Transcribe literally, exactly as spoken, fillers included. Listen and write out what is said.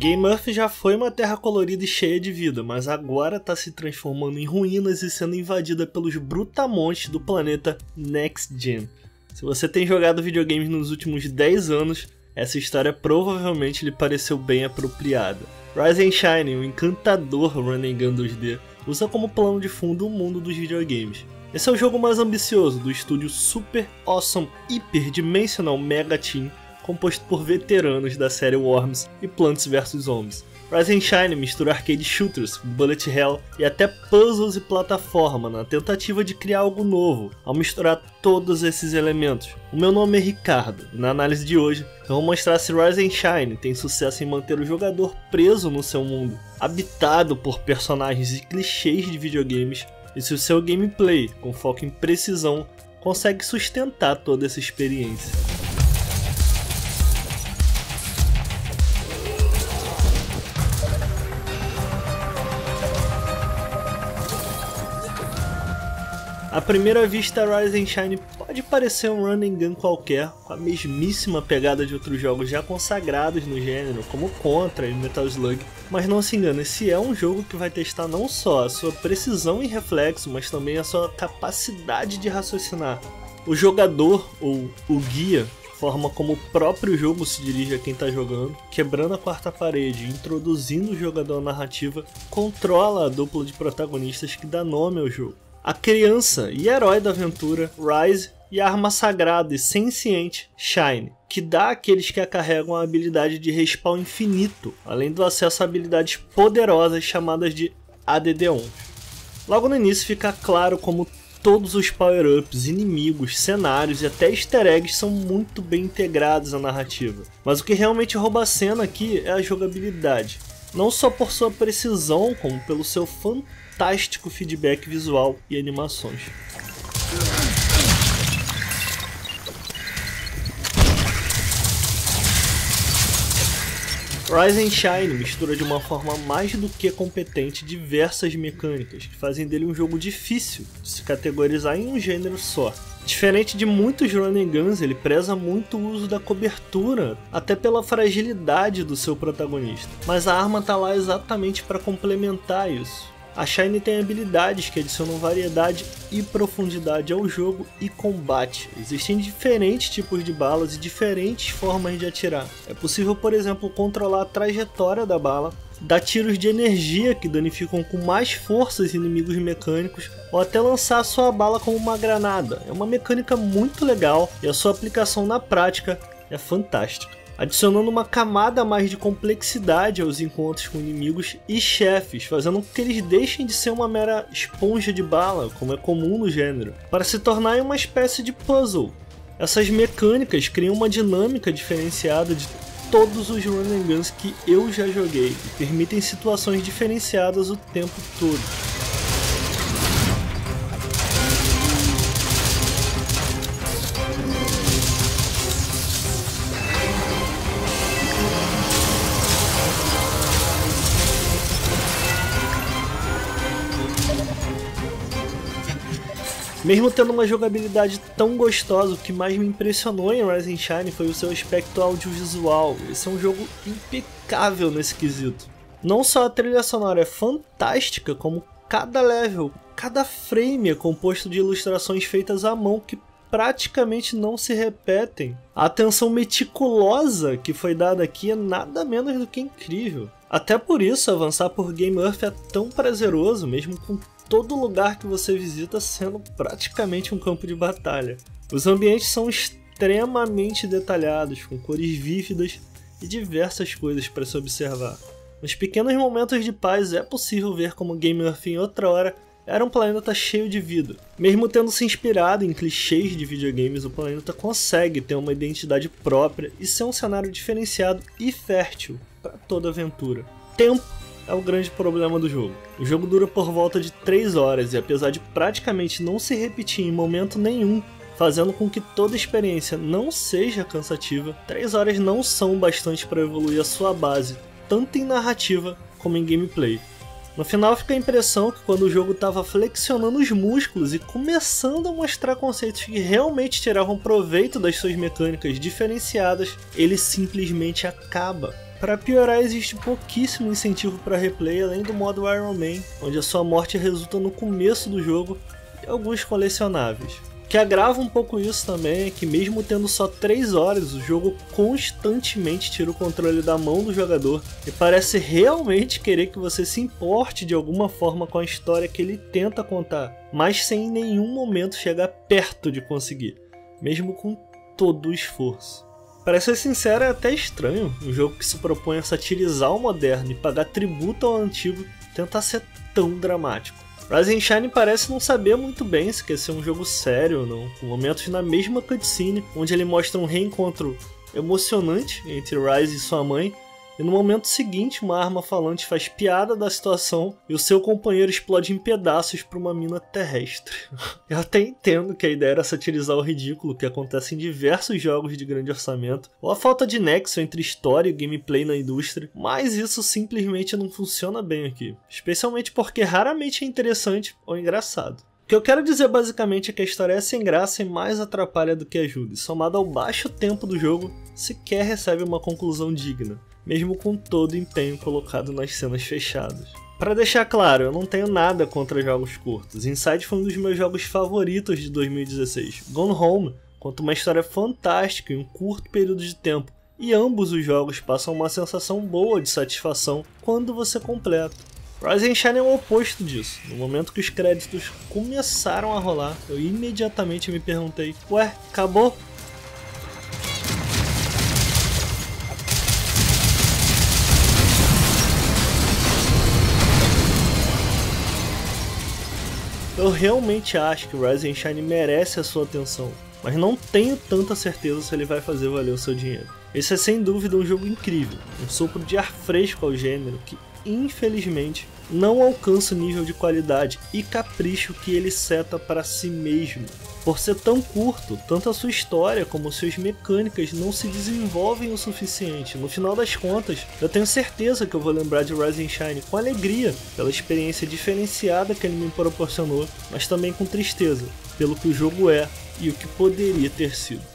Game Earth já foi uma terra colorida e cheia de vida, mas agora está se transformando em ruínas e sendo invadida pelos brutamontes do planeta Next Gen. Se você tem jogado videogames nos últimos dez anos, essa história provavelmente lhe pareceu bem apropriada. Rise and Shine, o encantador Running Gun dois D, usa como plano de fundo o mundo dos videogames. Esse é o jogo mais ambicioso do estúdio Super Awesome Hyperdimensional Mega Team, composto por veteranos da série Worms e Plants vs Zombies. Rise and Shine mistura arcade shooters, bullet hell e até puzzles e plataforma na tentativa de criar algo novo ao misturar todos esses elementos. O meu nome é Ricardo e na análise de hoje eu vou mostrar se Rise and Shine tem sucesso em manter o jogador preso no seu mundo, habitado por personagens e clichês de videogames, e se o seu gameplay, com foco em precisão, consegue sustentar toda essa experiência. À primeira vista, Rise and Shine pode parecer um Running Gun qualquer, com a mesmíssima pegada de outros jogos já consagrados no gênero, como Contra e Metal Slug, mas não se engane, esse é um jogo que vai testar não só a sua precisão e reflexo, mas também a sua capacidade de raciocinar. O jogador, ou o guia, forma como o próprio jogo se dirige a quem está jogando, quebrando a quarta parede e introduzindo o jogador à narrativa, controla a dupla de protagonistas que dá nome ao jogo. A criança e herói da aventura, Rise, e a arma sagrada e senciente, Shine, que dá àqueles que a carregam a habilidade de respawn infinito, além do acesso a habilidades poderosas chamadas de A D D um. Logo no início fica claro como todos os power-ups, inimigos, cenários e até easter eggs são muito bem integrados à narrativa. Mas o que realmente rouba a cena aqui é a jogabilidade. Não só por sua precisão, como pelo seu fantástico feedback visual e animações. Rise and Shine mistura de uma forma mais do que competente diversas mecânicas, que fazem dele um jogo difícil de se categorizar em um gênero só. Diferente de muitos Running Guns, ele preza muito o uso da cobertura, até pela fragilidade do seu protagonista, mas a arma está lá exatamente para complementar isso. A Shine tem habilidades que adicionam variedade e profundidade ao jogo e combate. Existem diferentes tipos de balas e diferentes formas de atirar. É possível, por exemplo, controlar a trajetória da bala, dá tiros de energia que danificam com mais força os inimigos mecânicos, ou até lançar sua bala como uma granada. É uma mecânica muito legal e a sua aplicação na prática é fantástica, adicionando uma camada a mais de complexidade aos encontros com inimigos e chefes, fazendo com que eles deixem de ser uma mera esponja de bala, como é comum no gênero, para se tornarem uma espécie de puzzle. Essas mecânicas criam uma dinâmica diferenciada de todos os Running Guns que eu já joguei e permitem situações diferenciadas o tempo todo. Mesmo tendo uma jogabilidade tão gostosa, o que mais me impressionou em Rise and Shine foi o seu aspecto audiovisual. Esse é um jogo impecável nesse quesito. Não só a trilha sonora é fantástica, como cada level, cada frame é composto de ilustrações feitas à mão que praticamente não se repetem. A atenção meticulosa que foi dada aqui é nada menos do que incrível. Até por isso, avançar por Game Earth é tão prazeroso, mesmo com todo lugar que você visita sendo praticamente um campo de batalha. Os ambientes são extremamente detalhados, com cores vívidas e diversas coisas para se observar. Nos pequenos momentos de paz é possível ver como Game Earth em outra hora era um planeta cheio de vida. Mesmo tendo se inspirado em clichês de videogames, o planeta consegue ter uma identidade própria e ser um cenário diferenciado e fértil para toda aventura. Tempo é o grande problema do jogo. O jogo dura por volta de três horas e, apesar de praticamente não se repetir em momento nenhum, fazendo com que toda a experiência não seja cansativa, três horas não são bastante para evoluir a sua base, tanto em narrativa como em gameplay. No final fica a impressão que quando o jogo estava flexionando os músculos e começando a mostrar conceitos que realmente tiravam proveito das suas mecânicas diferenciadas, ele simplesmente acaba. Para piorar, existe pouquíssimo incentivo para replay, além do modo Iron Man, onde a sua morte resulta no começo do jogo, e alguns colecionáveis. O que agrava um pouco isso também é que, mesmo tendo só três horas, o jogo constantemente tira o controle da mão do jogador e parece realmente querer que você se importe de alguma forma com a história que ele tenta contar, mas sem em nenhum momento chegar perto de conseguir, mesmo com todo o esforço. Para ser sincero, é até estranho um jogo que se propõe a satirizar o moderno e pagar tributo ao antigo tentar ser tão dramático. Rise and Shine parece não saber muito bem se quer ser um jogo sério ou não, com momentos na mesma cutscene, onde ele mostra um reencontro emocionante entre Rise e sua mãe, e no momento seguinte uma arma falante faz piada da situação e o seu companheiro explode em pedaços para uma mina terrestre. Eu até entendo que a ideia era satirizar o ridículo que acontece em diversos jogos de grande orçamento, ou a falta de nexo entre história e gameplay na indústria, mas isso simplesmente não funciona bem aqui, especialmente porque raramente é interessante ou engraçado. O que eu quero dizer basicamente é que a história é sem graça e mais atrapalha do que ajuda, e somado ao baixo tempo do jogo, sequer recebe uma conclusão digna, mesmo com todo o empenho colocado nas cenas fechadas. Para deixar claro, eu não tenho nada contra jogos curtos. Inside foi um dos meus jogos favoritos de dois mil e dezesseis. Gone Home conta uma história fantástica em um curto período de tempo, e ambos os jogos passam uma sensação boa de satisfação quando você completa. Rise and Shine é o oposto disso. No momento que os créditos começaram a rolar, eu imediatamente me perguntei, ué, acabou? Eu realmente acho que Rise and Shine merece a sua atenção, mas não tenho tanta certeza se ele vai fazer valer o seu dinheiro. Esse é sem dúvida um jogo incrível, um sopro de ar fresco ao gênero que, infelizmente, não alcança o nível de qualidade e capricho que ele seta para si mesmo. Por ser tão curto, tanto a sua história como suas mecânicas não se desenvolvem o suficiente. No final das contas, eu tenho certeza que eu vou lembrar de Rise and Shine com alegria pela experiência diferenciada que ele me proporcionou, mas também com tristeza pelo que o jogo é e o que poderia ter sido.